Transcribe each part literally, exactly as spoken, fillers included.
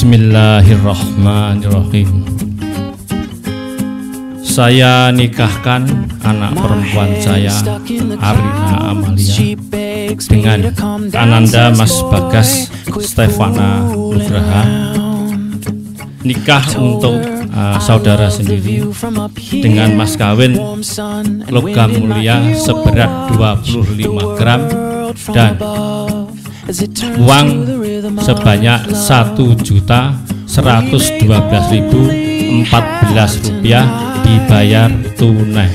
Bismillahirrahmanirrahim. Saya nikahkan anak perempuan saya, Arina Amalia, dengan ananda Mas Bagas Stefana Nugraha. Nikah untuk uh, saudara sendiri dengan mas kawin logam mulia seberat dua puluh lima gram dan uang sebanyak satu juta seratus dua belas ribu empat belas rupiah dibayar tunai.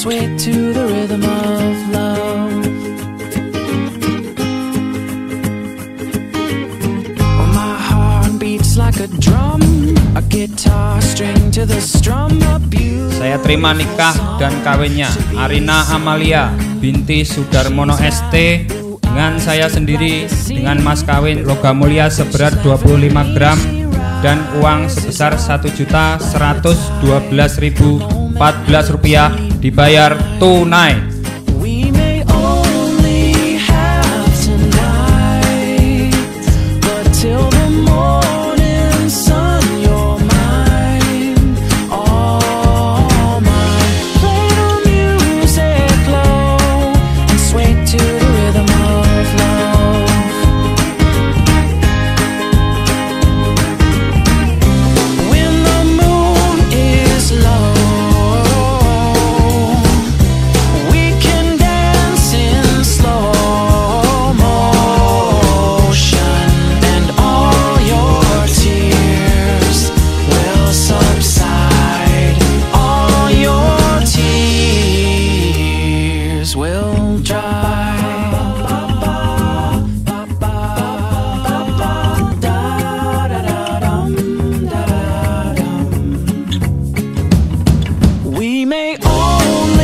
Sway to the rhythm of love. Oh, my heart beats like a drum, a guitar string to the strum. Saya terima nikah dan kawinnya Arina Amalia binti Sudarmono S T dengan saya sendiri dengan mas kawin logam mulia seberat dua puluh lima gram dan uang sebesar satu juta seratus dua belas ribu empat belas rupiah dibayar tunai. We may only